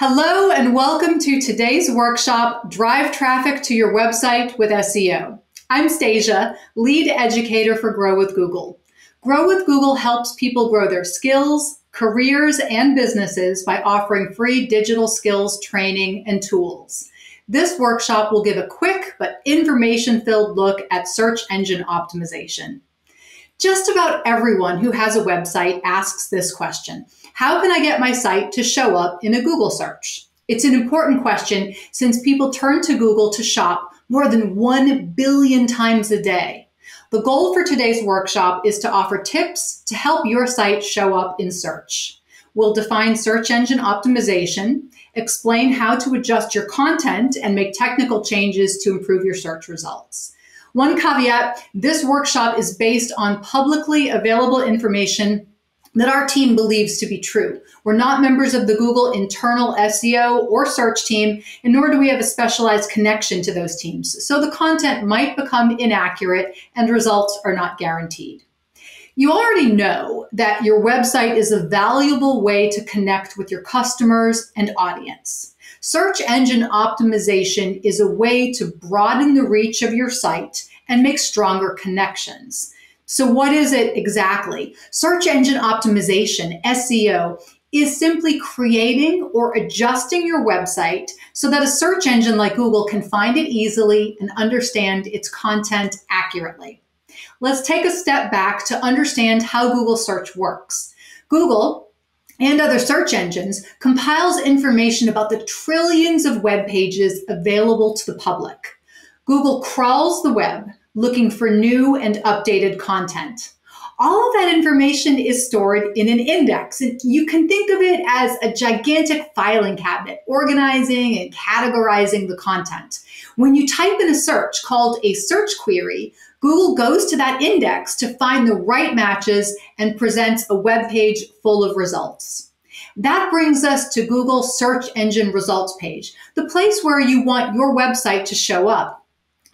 Hello and welcome to today's workshop, Drive Traffic to Your Website with SEO. I'm Stasia, lead educator for Grow with Google. Grow with Google helps people grow their skills, careers, and businesses by offering free digital skills training and tools. This workshop will give a quick but information-filled look at search engine optimization. Just about everyone who has a website asks this question. How can I get my site to show up in a Google search? It's an important question since people turn to Google to shop more than 1 billion times a day. The goal for today's workshop is to offer tips to help your site show up in search. We'll define search engine optimization, explain how to adjust your content, and make technical changes to improve your search results. One caveat, this workshop is based on publicly available information that our team believes to be true. We're not members of the Google internal SEO or search team, and nor do we have a specialized connection to those teams. So the content might become inaccurate and results are not guaranteed. You already know that your website is a valuable way to connect with your customers and audience. Search engine optimization is a way to broaden the reach of your site and make stronger connections. So what is it exactly? Search engine optimization, SEO, is simply creating or adjusting your website so that a search engine like Google can find it easily and understand its content accurately. Let's take a step back to understand how Google search works. Google, and other search engines, compiles information about the trillions of web pages available to the public. Google crawls the web looking for new and updated content. All of that information is stored in an index. You can think of it as a gigantic filing cabinet, organizing and categorizing the content. When you type in a search called a search query, Google goes to that index to find the right matches and presents a web page full of results. That brings us to Google's search engine results page, the place where you want your website to show up.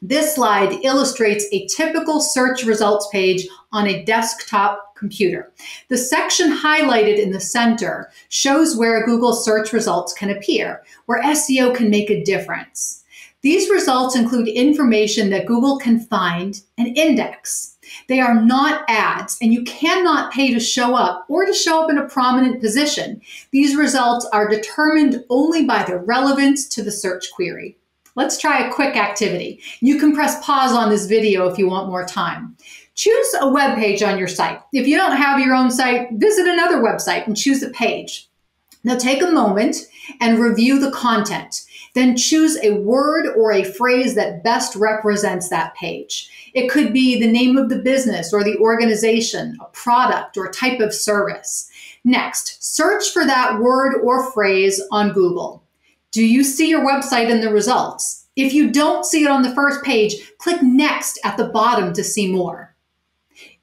This slide illustrates a typical search results page on a desktop computer. The section highlighted in the center shows where Google search results can appear, where SEO can make a difference. These results include information that Google can find and index. They are not ads, and you cannot pay to show up or to show up in a prominent position. These results are determined only by their relevance to the search query. Let's try a quick activity. You can press pause on this video if you want more time. Choose a web page on your site. If you don't have your own site, visit another website and choose a page. Now take a moment and review the content. Then choose a word or a phrase that best represents that page. It could be the name of the business or the organization, a product or type of service. Next, search for that word or phrase on Google. Do you see your website in the results? If you don't see it on the first page, click next at the bottom to see more.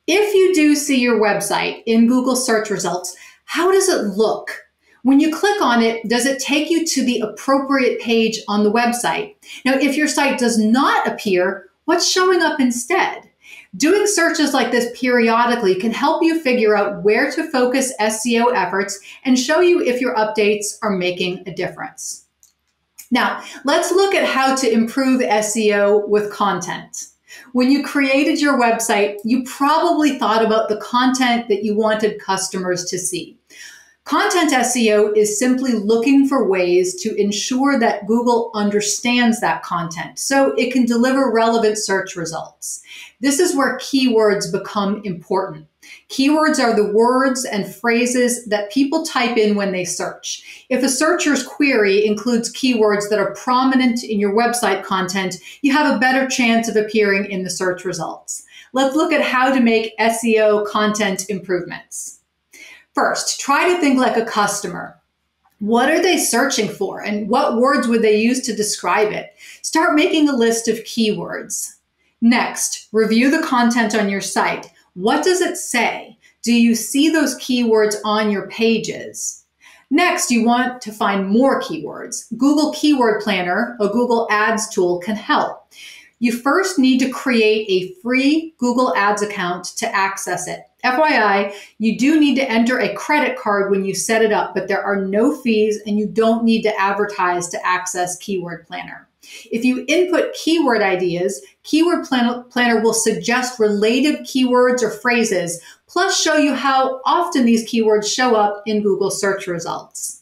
If you do see your website in Google search results, how does it look? When you click on it, does it take you to the appropriate page on the website? Now, if your site does not appear, what's showing up instead? Doing searches like this periodically can help you figure out where to focus SEO efforts and show you if your updates are making a difference. Now, let's look at how to improve SEO with content. When you created your website, you probably thought about the content that you wanted customers to see. Content SEO is simply looking for ways to ensure that Google understands that content so it can deliver relevant search results. This is where keywords become important. Keywords are the words and phrases that people type in when they search. If a searcher's query includes keywords that are prominent in your website content, you have a better chance of appearing in the search results. Let's look at how to make SEO content improvements. First, try to think like a customer. What are they searching for and what words would they use to describe it? Start making a list of keywords. Next, review the content on your site. What does it say? Do you see those keywords on your pages? Next, you want to find more keywords. Google Keyword Planner, a Google Ads tool, can help. You first need to create a free Google Ads account to access it. FYI, you do need to enter a credit card when you set it up, but there are no fees and you don't need to advertise to access Keyword Planner. If you input keyword ideas, Keyword Planner will suggest related keywords or phrases, plus show you how often these keywords show up in Google search results.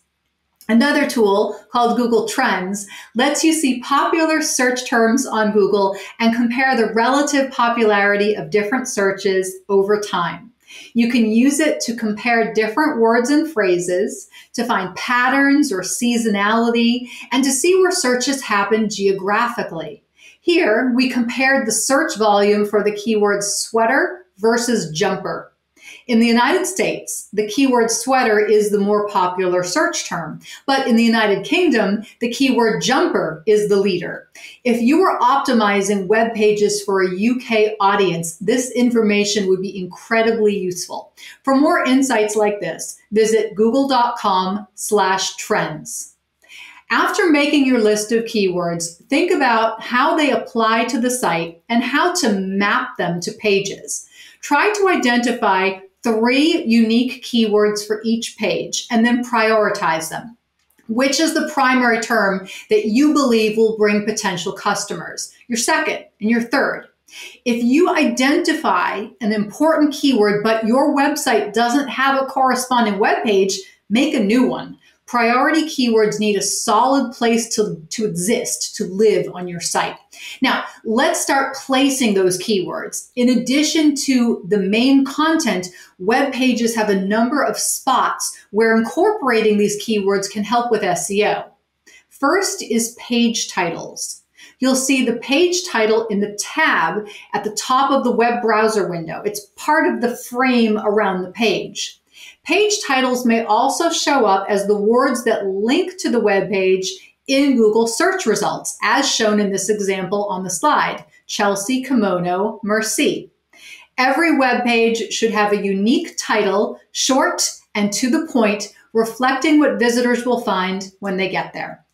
Another tool called Google Trends lets you see popular search terms on Google and compare the relative popularity of different searches over time. You can use it to compare different words and phrases, to find patterns or seasonality, and to see where searches happen geographically. Here, we compared the search volume for the keyword sweater versus jumper. In the United States, the keyword sweater is the more popular search term, but in the United Kingdom, the keyword jumper is the leader. If you were optimizing web pages for a UK audience, this information would be incredibly useful. For more insights like this, visit google.com/trends. After making your list of keywords, think about how they apply to the site and how to map them to pages. Try to identify 3 unique keywords for each page and then prioritize them. Which is the primary term that you believe will bring potential customers? Your second and your third. If you identify an important keyword but your website doesn't have a corresponding web page, make a new one. Priority keywords need a solid place to exist, to live on your site. Now, let's start placing those keywords. In addition to the main content, web pages have a number of spots where incorporating these keywords can help with SEO. First is page titles. You'll see the page title in the tab at the top of the web browser window. It's part of the frame around the page. Page titles may also show up as the words that link to the web page in Google search results, as shown in this example on the slide, Chelsea Kimono Merci. Every web page should have a unique title, short and to the point, reflecting what visitors will find when they get there.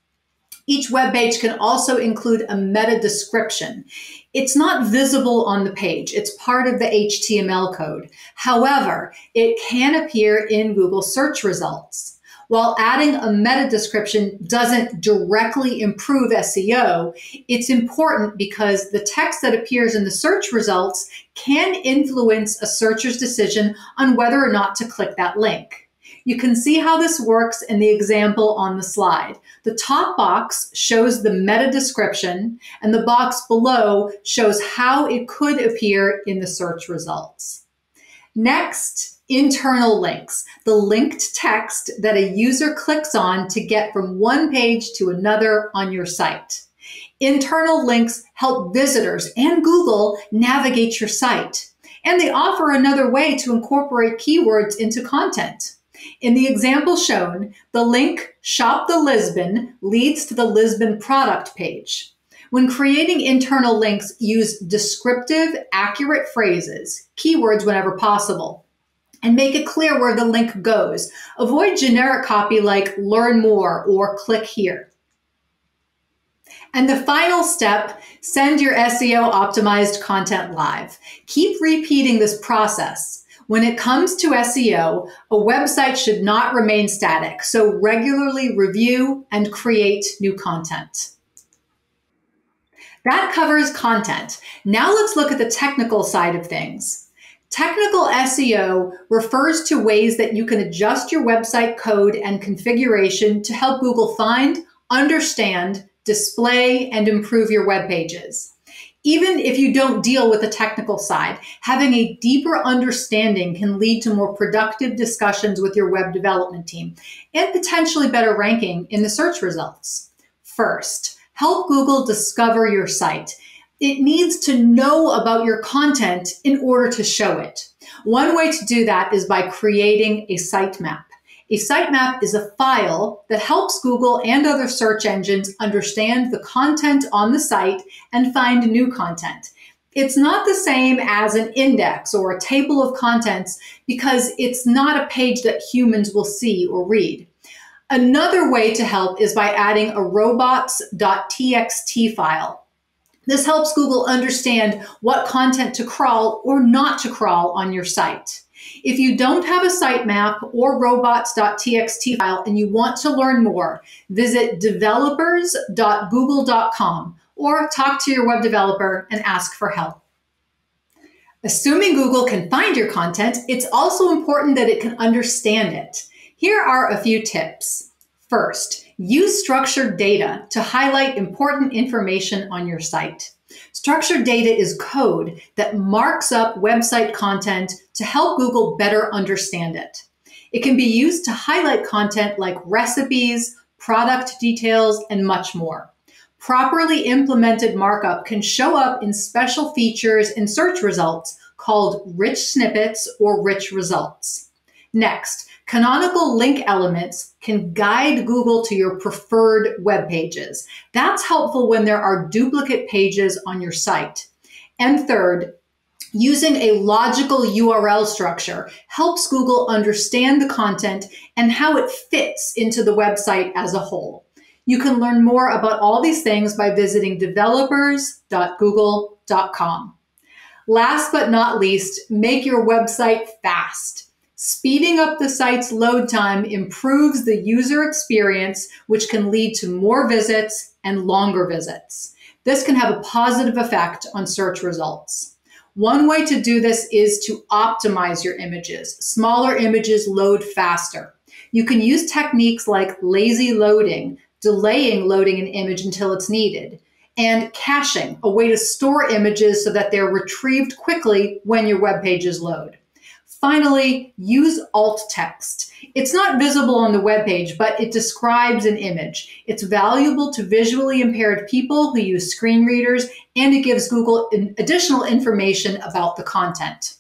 Each web page can also include a meta description. It's not visible on the page. It's part of the HTML code. However, it can appear in Google search results. While adding a meta description doesn't directly improve SEO, it's important because the text that appears in the search results can influence a searcher's decision on whether or not to click that link. You can see how this works in the example on the slide. The top box shows the meta description, and the box below shows how it could appear in the search results. Next, internal links. The linked text that a user clicks on to get from one page to another on your site. Internal links help visitors and Google navigate your site, and they offer another way to incorporate keywords into content. In the example shown, the link Shop the Lisbon leads to the Lisbon product page. When creating internal links, use descriptive, accurate phrases, keywords whenever possible, and make it clear where the link goes. Avoid generic copy like learn more or click here. And the final step, send your SEO optimized content live. Keep repeating this process. When it comes to SEO, a website should not remain static, so regularly review and create new content. That covers content. Now let's look at the technical side of things. Technical SEO refers to ways that you can adjust your website code and configuration to help Google find, understand, display, and improve your web pages. Even if you don't deal with the technical side, having a deeper understanding can lead to more productive discussions with your web development team and potentially better ranking in the search results. First, help Google discover your site. It needs to know about your content in order to show it. One way to do that is by creating a sitemap. A sitemap is a file that helps Google and other search engines understand the content on the site and find new content. It's not the same as an index or a table of contents because it's not a page that humans will see or read. Another way to help is by adding a robots.txt file. This helps Google understand what content to crawl or not to crawl on your site. If you don't have a sitemap or robots.txt file and you want to learn more, visit developers.google.com or talk to your web developer and ask for help. Assuming Google can find your content, it's also important that it can understand it. Here are a few tips. First, use structured data to highlight important information on your site. Structured data is code that marks up website content to help Google better understand it. It can be used to highlight content like recipes, product details, and much more. Properly implemented markup can show up in special features and search results called rich snippets or rich results. Next, canonical link elements can guide Google to your preferred web pages. That's helpful when there are duplicate pages on your site. And third, using a logical URL structure helps Google understand the content and how it fits into the website as a whole. You can learn more about all these things by visiting developers.google.com. Last but not least, make your website fast. Speeding up the site's load time improves the user experience, which can lead to more visits and longer visits. This can have a positive effect on search results. One way to do this is to optimize your images. Smaller images load faster. You can use techniques like lazy loading, delaying loading an image until it's needed, and caching, a way to store images so that they're retrieved quickly when your web pages load. Finally, use alt text. It's not visible on the web page, but it describes an image. It's valuable to visually impaired people who use screen readers, and it gives Google additional information about the content.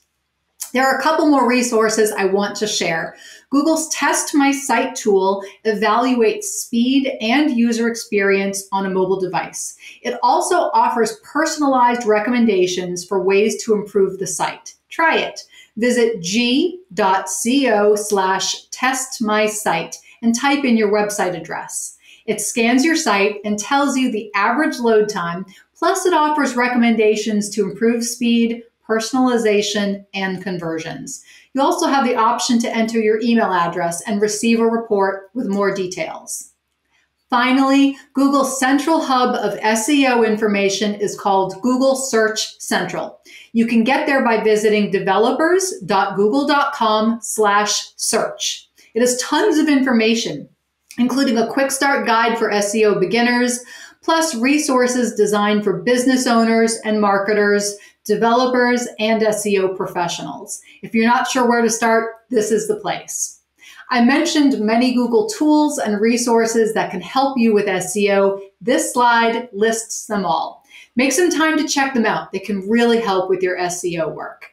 There are a couple more resources I want to share. Google's Test My Site tool evaluates speed and user experience on a mobile device. It also offers personalized recommendations for ways to improve the site. Try it. Visit g.co/testmysite and type in your website address. It scans your site and tells you the average load time, plus it offers recommendations to improve speed, personalization, and conversions. You also have the option to enter your email address and receive a report with more details. Finally, Google's central hub of SEO information is called Google Search Central. You can get there by visiting developers.google.com/search. It has tons of information, including a quick start guide for SEO beginners, plus resources designed for business owners and marketers, developers, and SEO professionals. If you're not sure where to start, this is the place. I mentioned many Google tools and resources that can help you with SEO. This slide lists them all. Make some time to check them out. They can really help with your SEO work.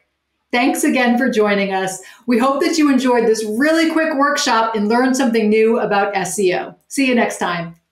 Thanks again for joining us. We hope that you enjoyed this really quick workshop and learned something new about SEO. See you next time.